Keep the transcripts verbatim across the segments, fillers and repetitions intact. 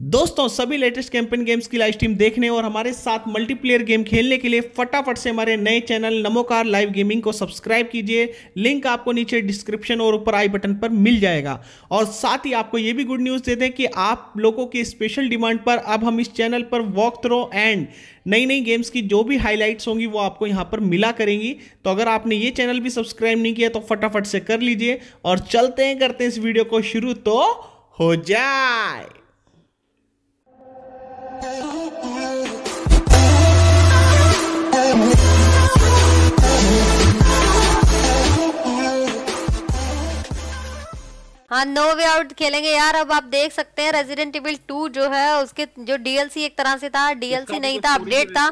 दोस्तों सभी latest campaign games की लाइव स्ट्रीम देखने और हमारे साथ मल्टीप्लेयर गेम खेलने के लिए फटाफट से हमारे नए चैनल नमोकार लाइव गेमिंग को सब्सक्राइब कीजिए। लिंक आपको नीचे डिस्क्रिप्शन और ऊपर आई बटन पर मिल जाएगा। और साथ ही आपको ये भी गुड न्यूज़ देते हैं कि आप लोगों की स्पेशल डिमांड पर अब हम इस चैनल पर वॉक थ्रो एंड नई नई गेम्स की जो भी हाईलाइट्स होंगी वो आपको यहाँ पर मिला करेंगी। तो अगर आपने ये चैनल भी सब्सक्राइब नहीं किया तो फटाफट से कर लीजिए और चलते हैं करते हैं इस वीडियो को शुरू तो हो जाए। हाँ, नो वे आउट खेलेंगे यार। अब आप देख सकते हैं रेजिडेंट इविल टू जो है उसके जो डीएलसी एक तरह से था, डीएलसी नहीं था, अपडेट था।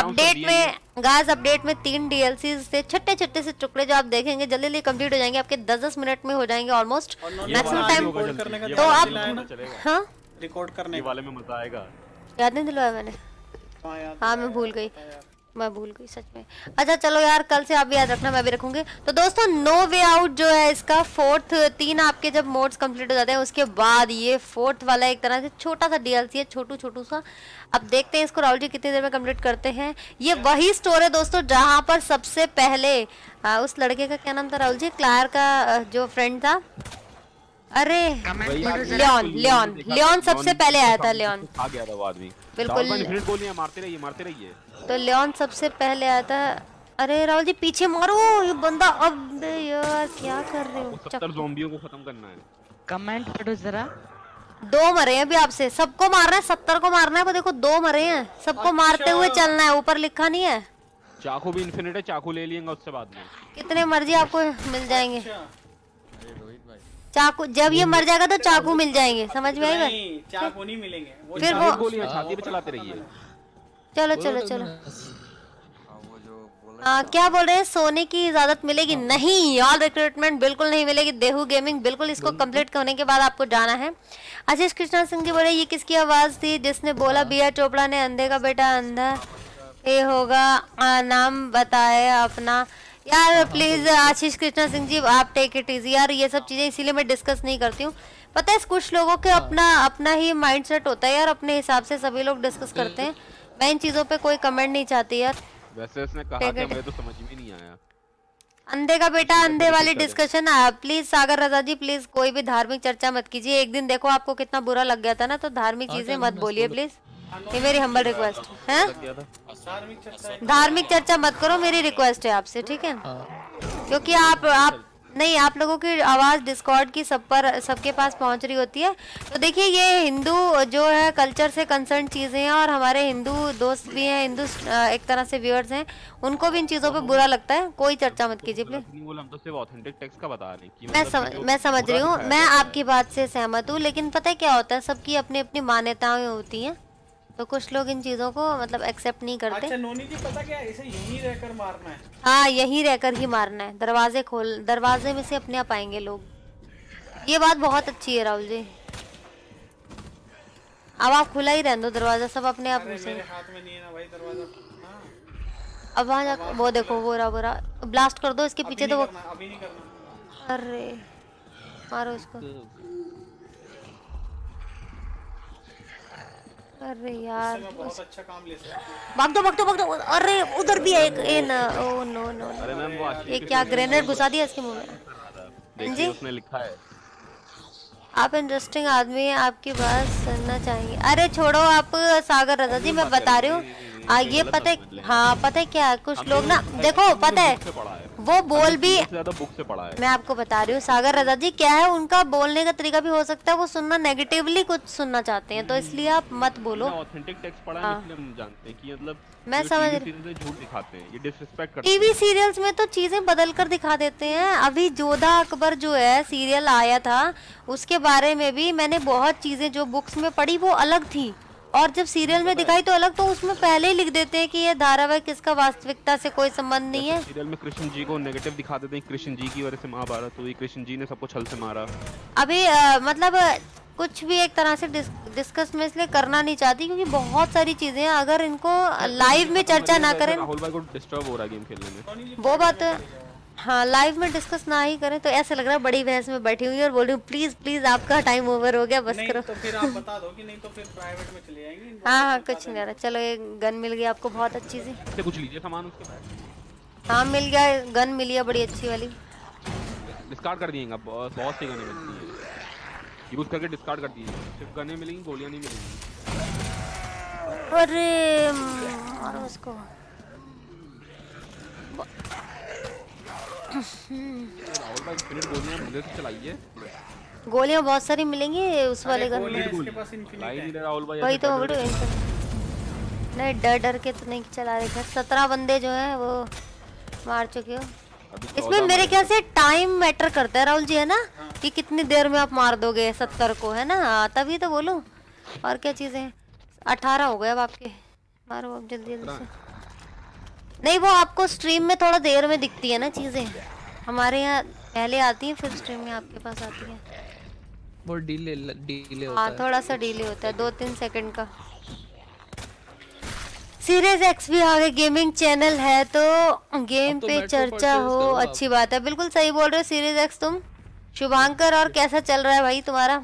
अपडेट में गाइस अपडेट में तीन डीएलसी से छठे छठे से टुकड़े जो आप देखेंगे जल्दी जल्दी कंप्लीट हो जाएंगे। आपके दस दस मिनट में हो जाएंगे ऑलमोस्ट मैक्सिमम टाइम। तो आप हाँ रिकॉर्ड करने वाले में मजा आएगा। याद नहीं दिलवाया मैंने। हाँ मैं भूल गई मैं भूल गई सच में। अच्छा चलो यार, कल से आप भी याद रखना, मैं भी रखूंगी। तो दोस्तों नो वे आउट जो है इसका फोर्थ, तीन आपके जब मोड्स कंप्लीट हो जाते हैं उसके बाद ये फोर्थ वाला एक तरह से छोटा सा डीएलसी है, छोटू छोटू सा। अब देखते हैं इसको राहुल जी कितनी देर में कंप्लीट करते हैं। ये वही स्टोर है दोस्तों जहाँ पर सबसे पहले आ, उस लड़के का क्या नाम था राहुल जी, क्लायर का जो फ्रेंड था, अरे लियोन लियोन लियोन सबसे पहले आया था। लियोन आ गया था वो आदमी, बिल्कुल इनफिनिट गोलियां मारते रहिए मारते रहिए। तो लियोन सबसे पहले आया था। अरे राहुल जी पीछे मारो ये बंदा। अब यार क्या कर रहे हो, सत्तर ज़ॉम्बियों को खत्म करना है। कमेंट करो जरा। दो मरे हैं अभी आपसे, सबको मारना है, सत्तर को मारना है। वो देखो दो मरे हैं, सबको मारते हुए चलना है। ऊपर लिखा नहीं है, चाकू भी इनफिनिट है, चाकू ले लेंगे उससे बाद में कितने मर्जी आपको मिल जाएंगे। चाकू जब ये मर जाएगा तो चाकू मिल जाएंगे, समझ में आएगा। चाकू नहीं मिलेंगे वो, फिर वो गोलियां छाती पे चलाते रहिए। चलो चलो चलो आ, क्या बोल रहे हैं, सोने की इजाजत मिलेगी नहीं यार, रिक्रूटमेंट बिल्कुल नहीं मिलेगी। देहू गेमिंग बिल्कुल इसको कंप्लीट होने के बाद आपको जाना है। आशीष कृष्णा सिंह जी बोले ये किसकी आवाज थी जिसने बोला बी आई चोपड़ा ने अंधे का बेटा अंधा ये होगा, नाम बताए अपना। यार प्लीज आशीष कृष्णा सिंह जी आप टेक इट इजी यार, ये सब चीजें इसीलिए मैं डिस्कस नहीं करती हूँ। पता है कुछ लोगों के अपना अपना ही माइंडसेट होता है यार, अपने हिसाब से सभी लोग डिस्कस करते हैं। मैं इन चीजों पे कोई कमेंट नहीं चाहती यार। वैसे उसने कहा कि मुझे तो समझ में नहीं आया। अंधे का बेटा अंधे वाली discussion please Sagar Raza ji please कोई भी धार्मिक चर्चा मत कीजिए। एक दिन देखो आपको कितना बुरा लग गया था ना, तो धार्मिक चीजें मत बोलिए प्लीज, ये मेरी हम्बल रिक्वेस्ट है। धार्मिक चर्चा मत करो, मेरी रिक्वेस्ट है आपसे, ठीक है। क्योंकि आप आप नहीं, आप लोगों की आवाज़ डिस्कॉर्ड की सब पर सबके पास पहुंच रही होती है। तो देखिए ये हिंदू जो है कल्चर से कंसर्न चीज़ें हैं और हमारे हिंदू दोस्त भी हैं, हिंदू एक तरह से व्यूअर्स हैं, उनको भी इन चीज़ों पे बुरा लगता है। कोई चर्चा मत कीजिए प्लीज। मैं समझ मैं समझ रही हूँ, मैं आपकी बात से सहमत हूँ, लेकिन पता है क्या होता है, सबकी अपनी अपनी मान्यताएँ होती हैं, तो कुछ लोग इन चीजों को मतलब एक्सेप्ट नहीं करते। अच्छा नोनी जी पता क्या, इसे यहीं रहकर मारना है। हाँ यहीं रहकर ही मारना है, दरवाजे खोल दरवाजे में से अपने आप आएंगे लोग। ये बात बहुत अच्छी है राहुल जी, अब आप खुला ही रहने दो दरवाजा, सब अपने आप में से। हाथ में नहीं है ना भाई दरवाजा। हाँ। अब वहाँ जाकर वो देखो वो रहा वो रहा, ब्लास्ट कर दो इसके पीछे। तो वो अरे मारो इसको, अरे यार बहुत अच्छा काम ले सकते। भाग दो भाग दो भाग दो। अरे उधर भी है एक, ए ना ओ नो नो, ये क्या ग्रेनेड घुसा दिया इसके मुंह में। जी उसने लिखा है आप इंटरेस्टिंग आदमी हैं, आपकी बात सुनना चाहेंगे। अरे छोड़ो आप सागर रजा जी, मैं बता रही हूँ ये पता है। हाँ पता है क्या, कुछ लोग ना देखो पता है वो बोल भी बुक से पढ़ा है, मैं आपको बता रही हूँ सागर रजा जी। क्या है उनका बोलने का तरीका भी हो सकता है, वो सुनना नेगेटिवली कुछ सुनना चाहते हैं, तो इसलिए आप मत बोलो। ऑथेंटिक टेक्स्ट पढ़ा है इसलिए हम जानते हैं कि मतलब मैं समझ रही हूँ झूठ दिखाते हैं, ये डिसरिस्पेक्ट करते हैं। टीवी सीरियल्स में तो चीजें बदल कर दिखा देते हैं। अभी जोधा अकबर जो है सीरियल आया था, उसके बारे में भी मैंने बहुत चीजें जो बुक्स में पढ़ी वो अलग थी, और जब सीरियल में दिखाई तो अलग। तो उसमें पहले ही लिख देते हैं कि ये धारावाहिक इसका वास्तविकता से कोई संबंध नहीं है। सीरियल में कृष्ण जी को नेगेटिव दिखा देते हैं, कृष्ण जी की वजह से महाभारत हुई, कृष्ण जी ने सबको छल से मारा। अभी आ, मतलब कुछ भी एक तरह से डिस, डिस्कस में इसलिए करना नहीं चाहती क्योंकि बहुत सारी चीजें हैं, अगर इनको लाइव में चर्चा ना करें। राहुल भाई को डिस्टर्ब हो रहा है गेम खेलने में, वो बात है। हाँ लाइव में डिस्कस ना ही करें तो ऐसा लग रहा है बड़ी बहस में बैठी हुई और बोल रही हूँ प्लीज प्लीज आपका टाइम ओवर हो गया बस करो। तो फिर आप बता दो कि नहीं तो फिर प्राइवेट में चले जाएंगे। हाँ हाँ कुछ नहीं आ रहा। चलो ये गन मिल गई आपको बहुत अच्छी सी। कुछ लीजिए सामान उसके बाद। हाँ मिल गया गन मिली है बड़ी अच्छी वाली। डिस्कार्ड कर दिएगा बहुत सी गनें मिलती हैं यूज करके डिस्कार्ड कर दीजिए सिर्फ गनें मिलेंगी गोलियाँ नहीं मिलेंगी। अरे मारो उसको। गोलियां बहुत सारी मिलेंगी उस वाले घर में। वही तो नहीं डर डर के तो नहीं चला रहे। सत्रह बंदे जो हैं वो मार चुके हो। इसमें मेरे ख्याल से टाइम मैटर करता है राहुल जी है ना कि कितनी देर में आप मार दोगे सत्तर को है ना। हाँ तभी तो बोलो और क्या चीज़ है। अठारह हो गए अब आपके। मारो अब जल्दी जल्दी से। नहीं वो आपको स्ट्रीम में थोड़ा देर में दिखती है ना चीजें। हमारे यहाँ पहले आती है फिर स्ट्रीम में आपके पास आती है। वो डीले डीले होता है। थोड़ा सा डीले होता है दो तीन सेकंड का। सीरीज एक्स भी आगे गेमिंग चैनल है तो गेम तो पे चर्चा हो अच्छी बात है। बिल्कुल सही बोल रहे हो सीरीज एक्स तुम। शुभांकर और कैसा चल रहा है भाई तुम्हारा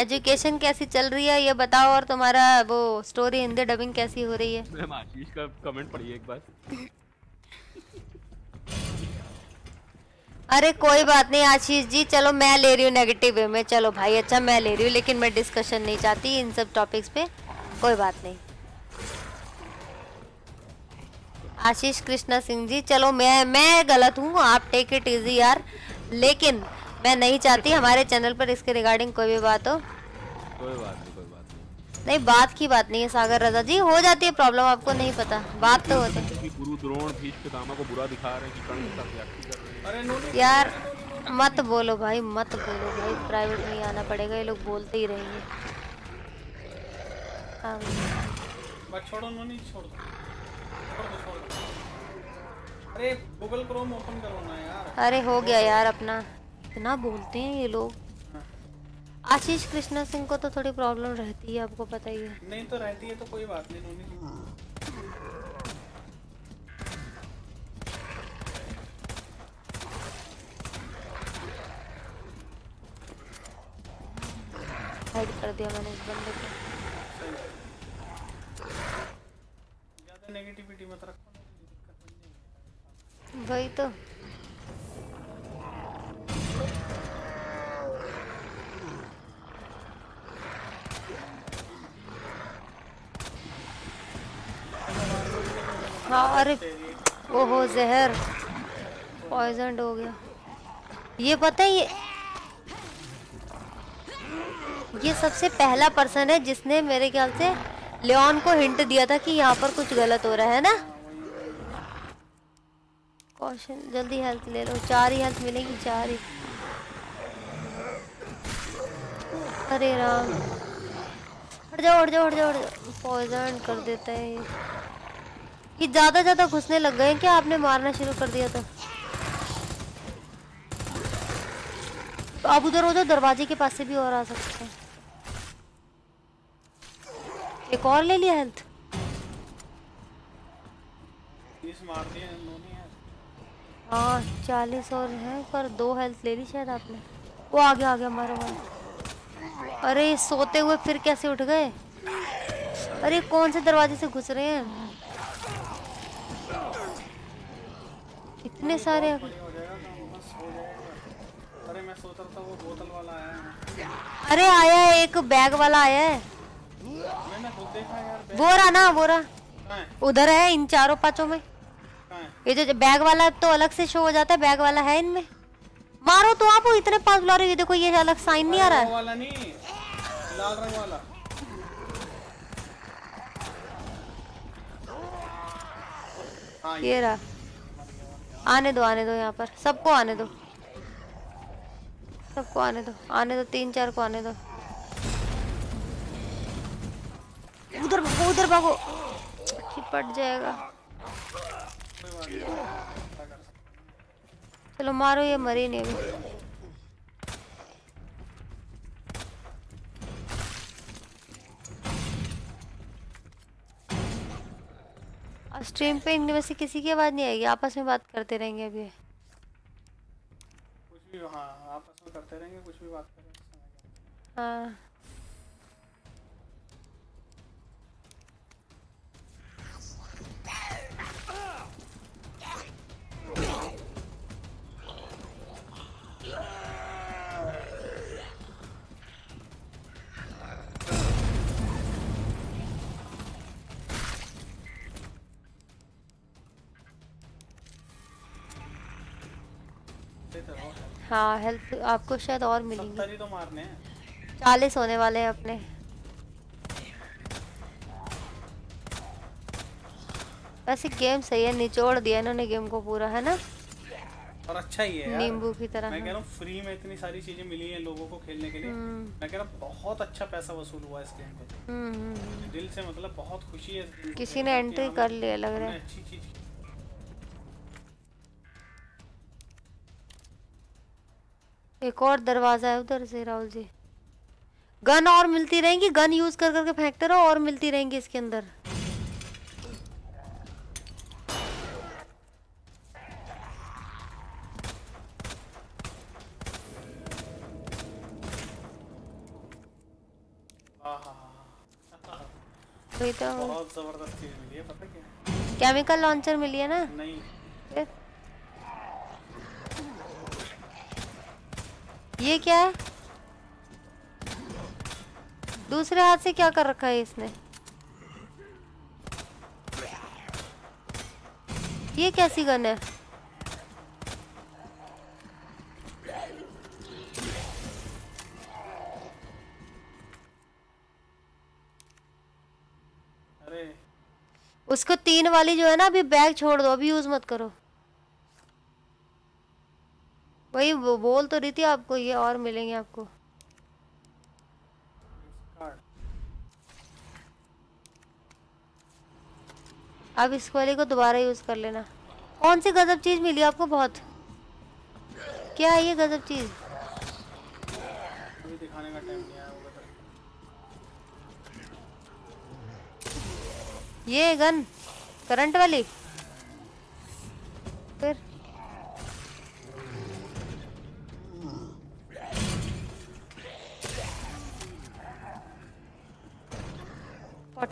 एजुकेशन कैसी चल रही है ये बताओ और तुम्हारा वो स्टोरी हिंदी डबिंग कैसी हो रही है। मैम आशीष का कमेंट पढ़िए एक बार। अरे कोई बात नहीं आशीष जी चलो मैं ले रही हूँ नेगेटिव वे में। चलो भाई अच्छा मैं ले रही हूँ लेकिन मैं डिस्कशन नहीं चाहती इन सब टॉपिक्स पे। कोई बात नहीं आशीष कृष्णा सिंह जी चलो मैं मैं गलत हूँ आप टेक इट इजी यार लेकिन मैं नहीं चाहती हमारे चैनल पर इसके रिगार्डिंग कोई भी बात हो। कोई बात नहीं कोई बात नहीं नहीं बात की बात नहीं है सागर रजा जी हो जाती है प्रॉब्लम आपको नहीं पता बात तो होती है। गुरु द्रोण भीष्म पितामह को बुरा दिखा रहे हैं यार मत बोलो भाई मत बोलो भाई प्राइवेट में आना पड़ेगा ये लोग बोलते ही रहेंगे। अरे गूगल क्रोम ओपन करवाना यार। अरे हो गया यार अपना इतना बोलते हैं ये लोग। आशीष कृष्णा सिंह को तो थोड़ी प्रॉब्लम रहती है आपको पता ही है। नहीं तो रहती है तो कोई बात नहीं हाइड कर दिया मैंने इस बंदे को। ज़्यादा नेगेटिविटी मत रखो वही तो। अरे ओहो जहर पॉइजन हो गया ये पता है। ये ये सबसे पहला पर्सन है जिसने मेरे ख्याल से लियोन को हिंट दिया था कि यहाँ पर कुछ गलत हो रहा है ना। कॉशन जल्दी हेल्थ ले लो चार ही हेल्थ मिलेगी चार ही। अरे राम हट जाओ हट जाओ हट जाओ हट जाओ पॉइजन कर देता है। कि ज्यादा ज्यादा घुसने लग गए क्या आपने मारना शुरू कर दिया था। तो आप उधर उधर दरवाजे के पास से भी और आ सकते हैं। एक और ले लिया हेल्थ। हाँ चालीस और है पर दो हेल्थ ले ली शायद आपने। वो आ गया आ गया मारो मारो। अरे सोते हुए फिर कैसे उठ गए। अरे कौन से दरवाजे से घुस रहे हैं इतने सारे। अरे मैं सोचा था वो बोतल वाला आया। अरे आया है एक बैग वाला आया है। मैंने खुद देखा यार। बोरा ना बोरा उधर है इन चारों पांचों में। ये जो बैग वाला तो अलग से शो हो जाता है बैग वाला है इनमें। मारो तो आप इतने पास बुला रहे हो। ये देखो ये अलग साइन नहीं आ रहा है। वो वाला नहीं लाल रंग वाला। हाँ ये रहा। आने दो आने दो यहाँ पर सबको आने दो सबको आने दो आने दो तीन चार को आने दो। उधर भागो उधर भागो चिपट जाएगा। चलो मारो ये मरी नहीं अभी। स्ट्रीम पे इनमें से किसी की आवाज़ नहीं आएगी आपस में बात करते रहेंगे अभी। करते रहेंगे, कुछ भी बात करेंगे। हाँ हाँ हेल्थ आपको शायद और मिलेगी। सत्तर ही तो मारने हैं, चालीस होने वाले हैं अपने। वैसे गेम सही है, निचोड़ दिया इन्होंने गेम को पूरा, है ना। और अच्छा ही है नींबू की तरह। मैं कह रहा हूँ फ्री में इतनी सारी चीजें मिली हैं लोगों को खेलने के लिए। मैं कह रहा हूँ बहुत अच्छा पैसा वसूल हुआ इस गेम को, दिल से मतलब बहुत खुशी है। किसी ने एंट्री कर लिया लग रहा है, अच्छी चीज। एक और दरवाजा है उधर से राहुल जी। गन और मिलती रहेंगी, गन यूज कर करके फेंकते रहो और मिलती रहेंगी इसके अंदर। बहुत जबरदस्त चीज मिली है, पता क्या? केमिकल लॉन्चर मिली है ना। नहीं फिर? ये क्या है? दूसरे हाथ से क्या कर रखा है इसने? ये कैसी गन है? अरे उसको तीन वाली जो है ना, अभी बैग छोड़ दो, अभी यूज मत करो। वही वो बोल तो रही थी आपको, ये और मिलेंगे आपको। अब इस वाले को दोबारा यूज कर लेना। कौन सी गजब चीज मिली आपको? बहुत क्या है ये गजब चीज? अभी दिखाने का टाइम नहीं आया होगा। ये गन करंट वाली फिर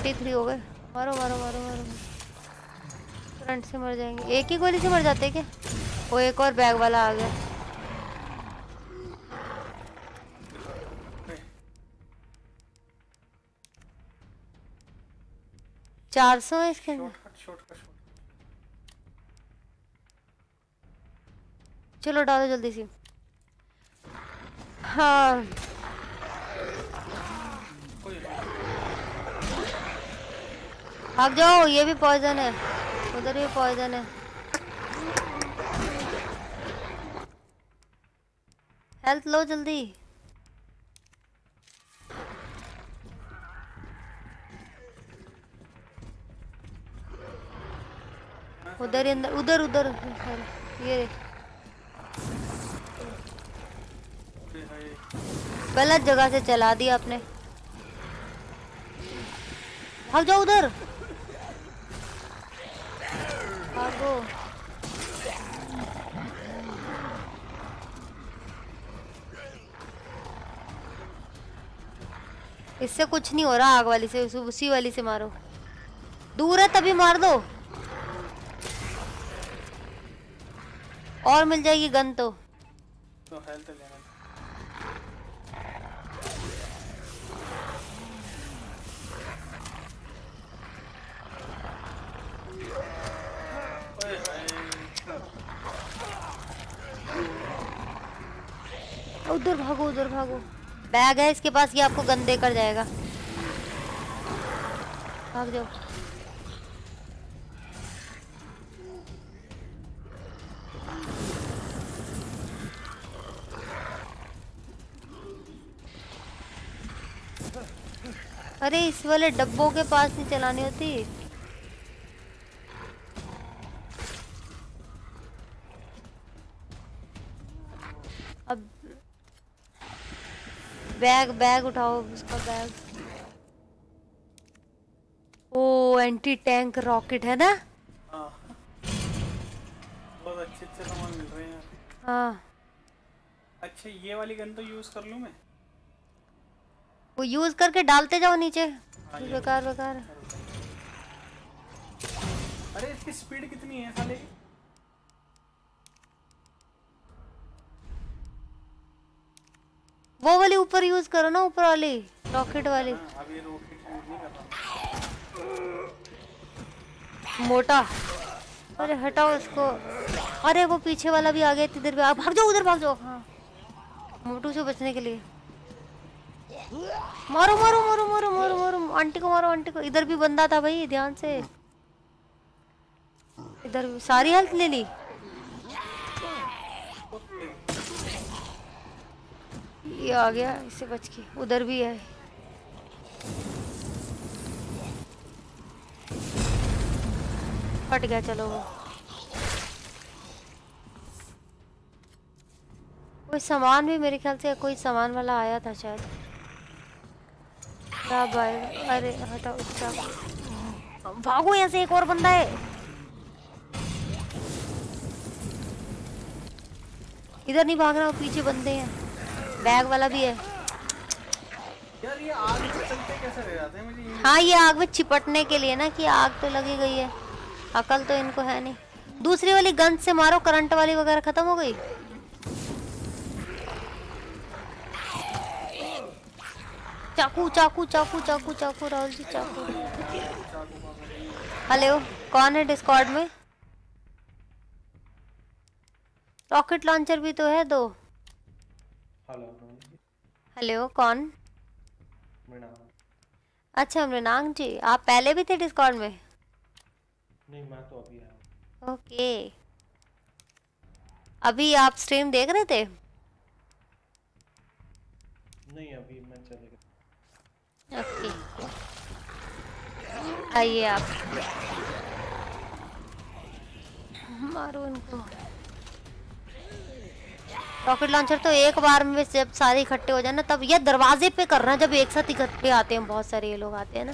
तैंतालीस हो गए। मारो मारो मारो मारो, करंट से मर जाएंगे। एक ही गोली से मर जाते हैं क्या? वो एक और बैग वाला आ गया। चार सौ है इसके अंदर। चलो डालो जल्दी से। हाँ भाग जाओ, ये भी पॉइजन है, उधर भी पॉइजन है। हेल्थ लो जल्दी। उधर ही अंदर, उधर उधर ये गलत जगह से चला दिया आपने। भाग जाओ उधर। इससे कुछ नहीं हो रहा, आग वाली से, उसी वाली से मारो। दूर है तभी मार दो, और मिल जाएगी गन। तो उधर भागो, उधर भागो। बैग है इसके पास, ये आपको गंदे कर जाएगा। भाग जाओ। अरे इस वाले डब्बों के पास नहीं चलानी होती। अब बैग बैग उठाओ उसका, बैग। ओ एंटी टैंक रॉकेट है ना। हाँ बहुत अच्छे अच्छे सामान मिल रहे हैं। हाँ अच्छा ये वाली गन तो यूज कर लूं मैं, वो यूज करके डालते जाओ नीचे। बेकार बेकार। अरे इसकी स्पीड कितनी है साले? वो वाली ऊपर यूज करो ना, ऊपर वाली रॉकेट वाली। अब ये रॉकेट यूज नहीं करता मोटा। अरे हटाओ इसको। अरे वो पीछे वाला भी आ गया इतनी देर में। भाग जाओ उधर, भाग जाओ। हाँ मोटू से बचने के लिए। मारो मारो मारो मारो मारो मारो आंटी को, मारो आंटी को। इधर भी बंदा था भाई, ध्यान से। इधर भी सारी हेल्थ ले ली। ये आ गया, इससे बच के। उधर भी है। फट गया, चलो वो। कोई सामान भी मेरे ख्याल से कोई सामान वाला आया था शायद। क्या भाई, अरे हटाओ इसका। भागो यहाँ से, एक और बंदा है। इधर नहीं भाग रहा, वो पीछे बंदे हैं। बैग वाला भी है यार। ये आग में चलते कैसे रह जाते हैं? मुझे ये हाँ, ये आग में चिपटने के लिए ना, कि आग तो लगी गई है। अकल तो इनको है नहीं। दूसरी वाली गन से मारो, करंट वाली वगैरह खत्म हो गई। चाकू चाकू चाकू चाकू चाकू राहुल जी चाकू। हेलो कौन है डिस्कॉर्ड में? रॉकेट लॉन्चर भी तो है दो। हेलो कौन? मृणांग। अच्छा मृणांग जी, आप पहले भी थे डिस्कॉर्ड में? नहीं मैं तो अभी आया। ओके अभी आप स्ट्रीम देख रहे थे? नहीं अभी मैं चले गया। ओके आइए आप, मारो इनको। रॉकेट लॉन्चर तो एक बार में जब सारे इकट्ठे हो जाए ना तब, या दरवाजे पे करना जब एक साथ इकट्ठे आते हैं, बहुत सारे ये लोग आते हैं ना।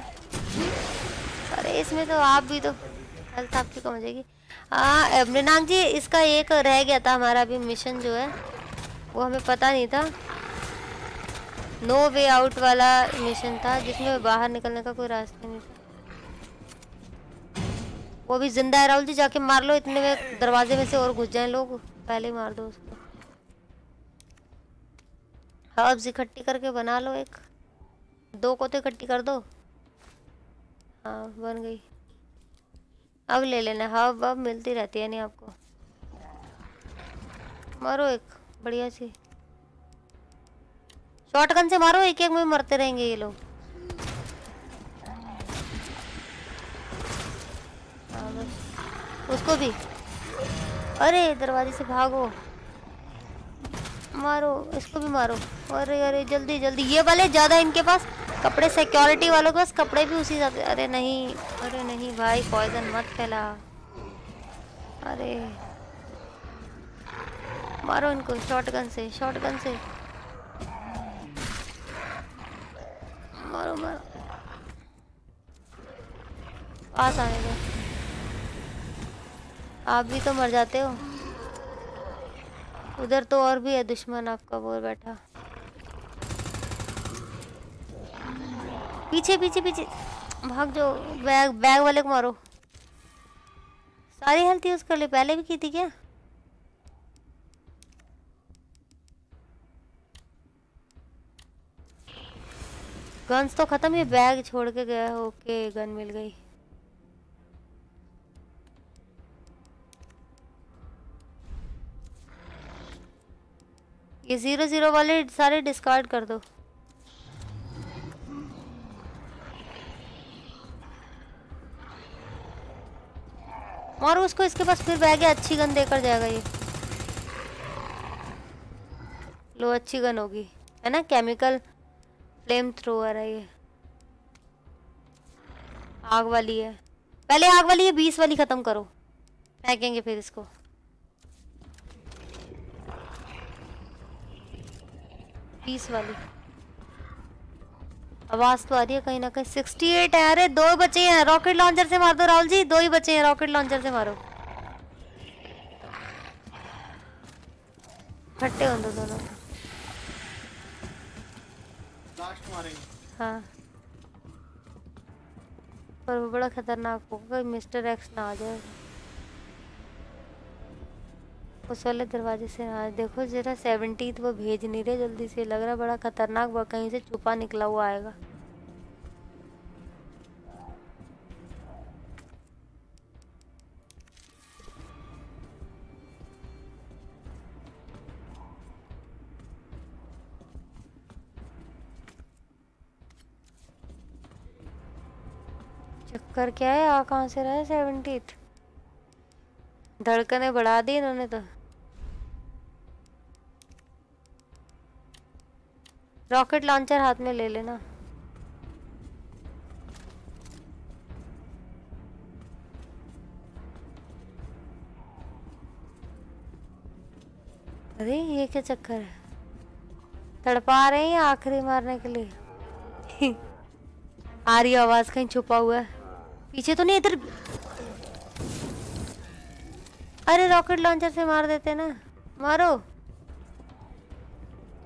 अरे इसमें तो आप भी तो हेल्थ आपकी कम हो जाएगी। हाँ मृणांक जी, इसका एक रह गया था हमारा अभी मिशन जो है, वो हमें पता नहीं था। नो वे आउट वाला मिशन था जिसमें बाहर निकलने का कोई रास्ता नहीं था। वो भी जिंदा है राहुल जी, जाके मार लो। इतने में दरवाजे में से और घुस जाएं लोग, पहले ही मार दो उसको। हर्ब्स इकट्ठी करके बना लो, एक दो को तो इकट्ठी कर दो। हाँ बन गई, अब ले लेना। हर्ब अब मिलती रहती है नहीं आपको। मारो एक बढ़िया सी शॉटगन से, मारो। एक एक में मरते रहेंगे ये लोग। उसको भी। अरे दरवाजे से भागो, मारो इसको भी, मारो। अरे अरे जल्दी जल्दी। ये वाले ज़्यादा इनके पास कपड़े, सिक्योरिटी वालों के पास कपड़े भी उसी जाते। अरे नहीं, अरे नहीं भाई, पॉइजन मत फैला। अरे मारो इनको शॉटगन से, शॉटगन से मारो मारो। पास आने दो, आप भी तो मर जाते हो। उधर तो और भी है दुश्मन आपका, बोल बैठा। पीछे पीछे पीछे भाग जाओ। बैग बैग वाले को मारो। सारी हेल्थ यूज कर ली, पहले भी की थी क्या? गन्स तो खत्म, ये बैग छोड़ के गया। ओके गन मिल गई। ये जीरो जीरो वाले सारे डिस्कार्ड कर दो। और उसको, इसके पास फिर बैग है, अच्छी गन देकर जाएगा ये। लो अच्छी गन होगी है ना, केमिकल फ्लेम थ्रोअर है ये, आग वाली है। पहले आग वाली है, बीस वाली खत्म करो, फेंकेंगे फिर इसको। बीस वाली आवाज तो आ रही है कहीं ना कहीं। सिक्सटी एट है। अरे दो बचे हैं, रॉकेट लॉन्चर से मार दो राहुल जी। दो ही बचे हैं, रॉकेट लॉन्चर से मारो। फट्टे हों दो दोनों। मारेंगे। हाँ पर वो बड़ा खतरनाक होगा, मिस्टर एक्स ना आ जाए उस वाले दरवाजे से। हाँ देखो जरा सेवेंटीथ वो भेज नहीं रहे जल्दी से, लग रहा बड़ा खतरनाक हुआ, कहीं से छुपा निकला हुआ आएगा। कर क्या है आ कहाँ से रहा सेवेंटीथ, धड़कने बढ़ा दी इन्होंने तो। रॉकेट लॉन्चर हाथ में ले लेना। अरे ये क्या चक्कर है, तड़पा रहे हैं आखिरी मारने के लिए। आ रही आवाज, कहीं छुपा हुआ है पीछे तो नहीं, इधर। अरे रॉकेट लॉन्चर से मार देते ना, मारो।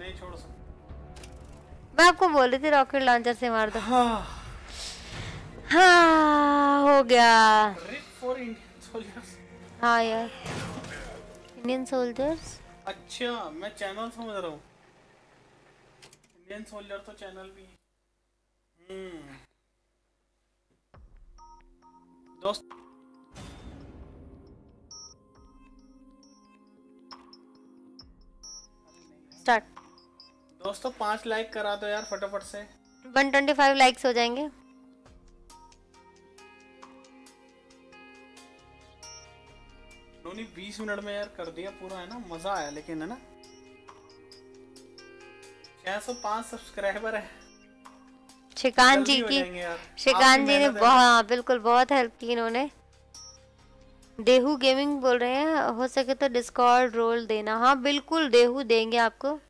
नहीं छोड़ सकता। मैं आपको बोल रही थी रॉकेट लॉन्चर से मार दो। हाँ, हाँ हो गया। हाँ यार इंडियन सोल्जर्स। अच्छा मैं चैनल समझ रहा हूँ, इंडियन सोल्जर तो चैनल भी। हम्म दोस्त स्टार्ट। दोस्तों पांच लाइक करा दो यार फटाफट से, एक सौ पच्चीस लाइक्स हो जाएंगे। उन्होंने बीस मिनट में यार कर दिया पूरा, है ना, मजा आया। लेकिन है ना छह सौ पाँच सब्सक्राइबर है। शिकान जी की शिकान जी ने बहुत बिल्कुल बहुत हेल्प की इन्होंने। देहू गेमिंग बोल रहे हैं, हो सके तो डिस्कॉर्ड रोल देना। हाँ बिल्कुल देहू देंगे आपको।